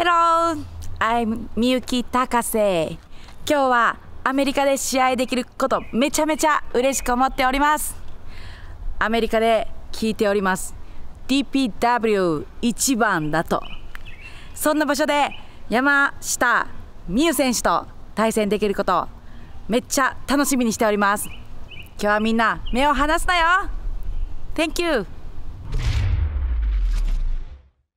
Hello! I'm Miyuki Takase。 今日はアメリカで試合できることめちゃめちゃ嬉しく思っております。アメリカで聞いております DPW1 番だと、そんな場所で山下美夢有選手と対戦できることめっちゃ楽しみにしております。今日はみんな目を離すなよ。 Thank you!